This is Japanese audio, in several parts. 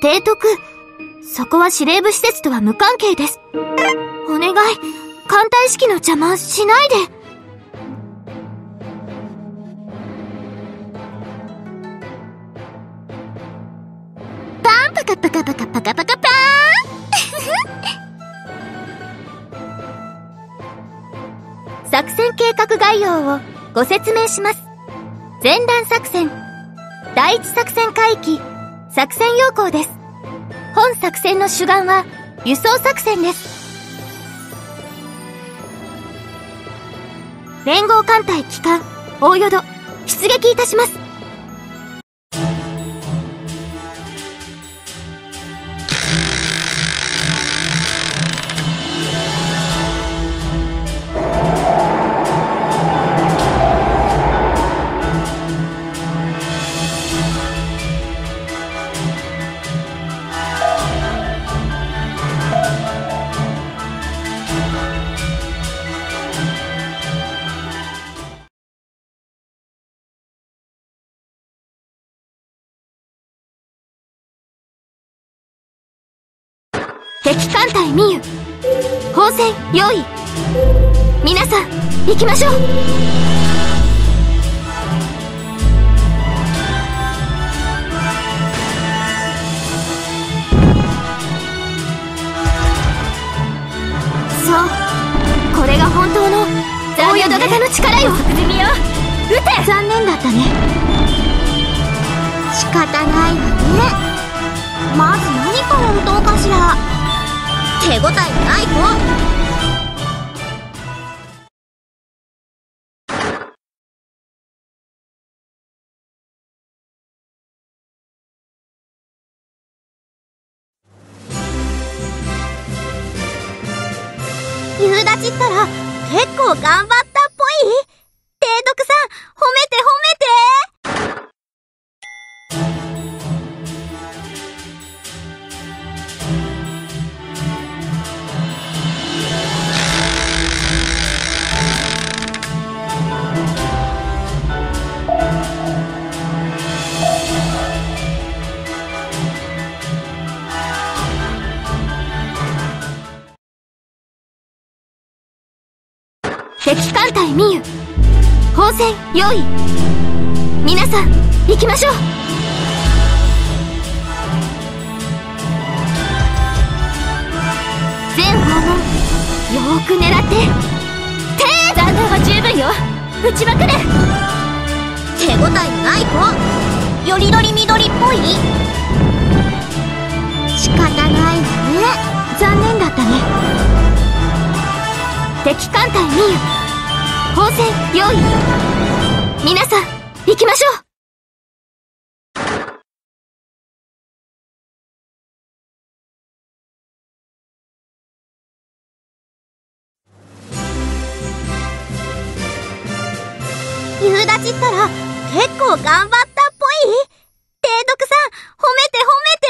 提督、そこは司令部施設とは無関係です。お願い、艦隊式の邪魔しないで。パンパカパカパカパカパカパーン作戦計画概要をご説明します。前段作戦、第一作戦海域、作戦要項です。本作戦の主眼は輸送作戦です。連合艦隊旗艦大淀出撃いたします。敵艦隊ミユ、砲戦用意。皆さん行きましょう。手応えないぞ。夕立ったら結構頑張ったっぽい。提督さん、褒めて褒めて。敵艦隊ミユ、砲戦用意。皆さん行きましょう。全砲門よーく狙って。残弾は十分よ、撃ちまくれ。手応えないぞ。よりどり緑っぽい。仕方ないわね。残念だったね。敵艦隊ミユ、砲戦用意。皆さん行きましょう。夕立ったら結構頑張ったっぽい。提督さん、褒めて褒めて。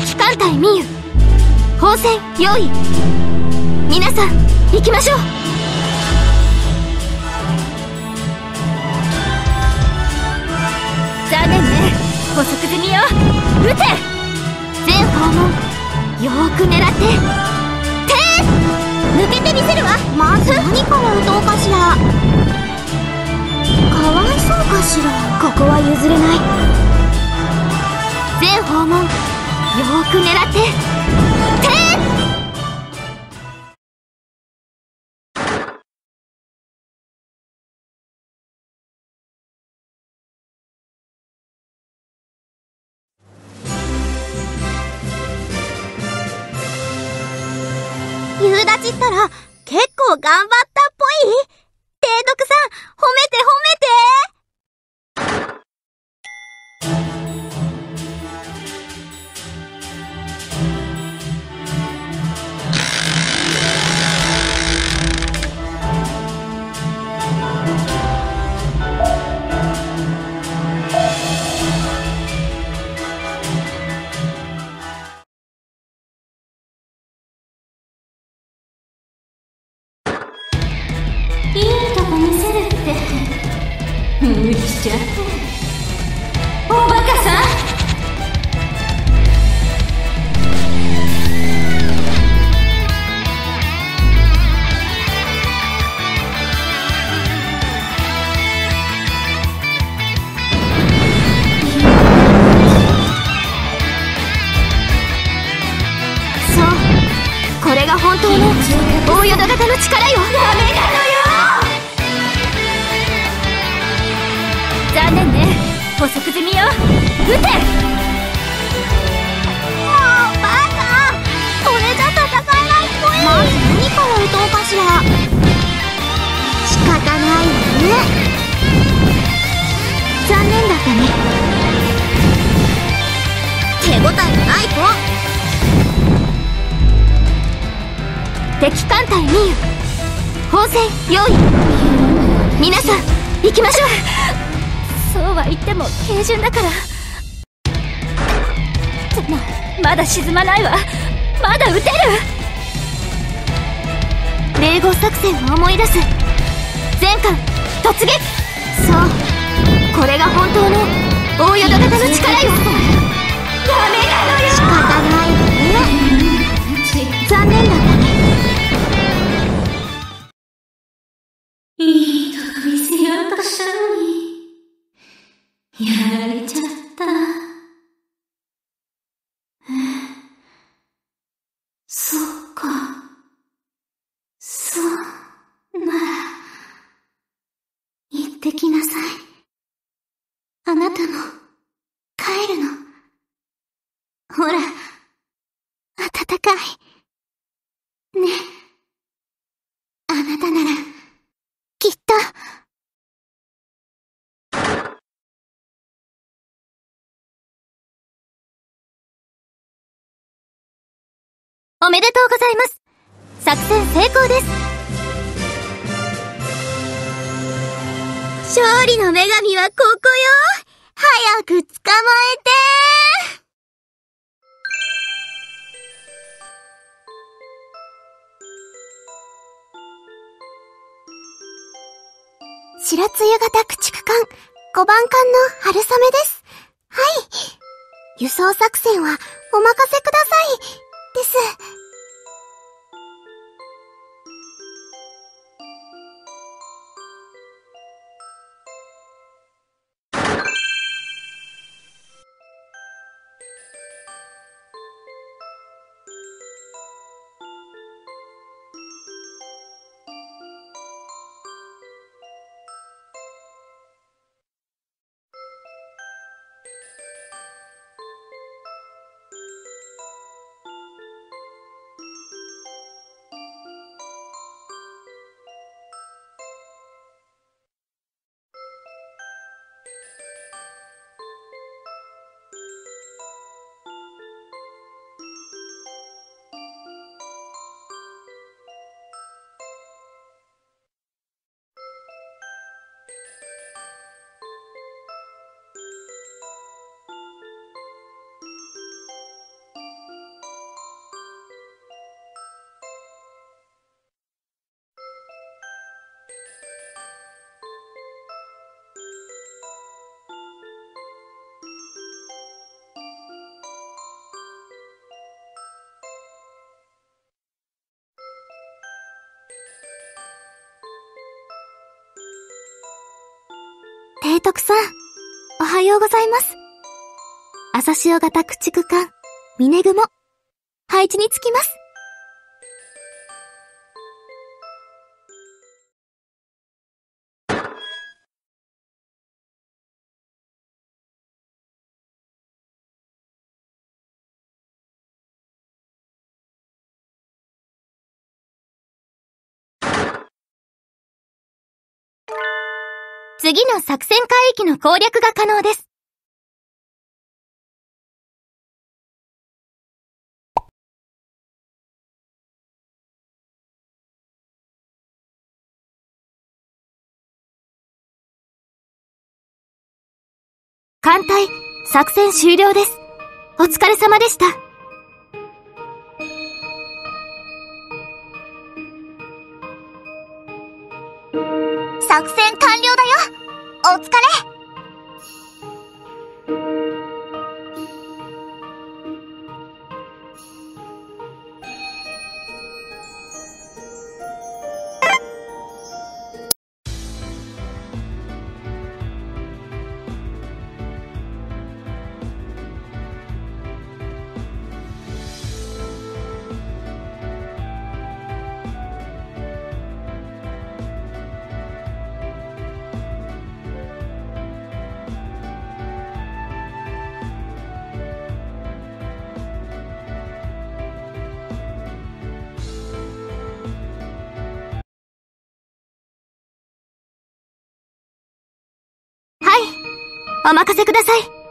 敵艦隊ミユ、砲戦用意。皆さん行きましょう。残念ね、捕捉済みよ。撃て。全砲門よーく狙って。抜けてみせるわ。まず何から撃とうかしら。かわいそうかしら。ここは譲れない。全砲門よーく狙って。夕立ったら結構頑張ったっぽい。提督さん、褒めて褒めて。抜きちゃおバカさん。そう、これが本当の大淀型の力よ。ダメなのよ。残念ね、捕食済みよ。撃て。もうバカ、これじゃ戦えないっぽい。まず何から撃とうかしら。仕方ないわね。残念だったね。手応えがない子。敵艦隊2よ、砲戦4位。皆さん行きましょう。そうは言っても軽巡だから。でもまだ沈まないわ。まだ撃てる。冷酷作戦を思い出す。全艦突撃。そう、これが本当の大淀型の力よ。ダメなのよ。仕方ないわね。残念だったね。いいとこ見せようとしたのに。やられちゃった。そっか。そう、なら、行ってきなさい。あなたも、帰るの。ほら、暖かい。ね。あなたなら、きっと、おめでとうございます。作戦成功です。勝利の女神はここよ。早く捕まえて。白露型駆逐艦5番艦の春雨です。はい、輸送作戦はお任せくださいです。提督さん、おはようございます。朝潮型駆逐艦、ミネグモ、配置につきます。次の作戦海域の攻略が可能です。艦隊、作戦終了です。お疲れ様でした。作戦完了だよ。お疲れ。お任せください。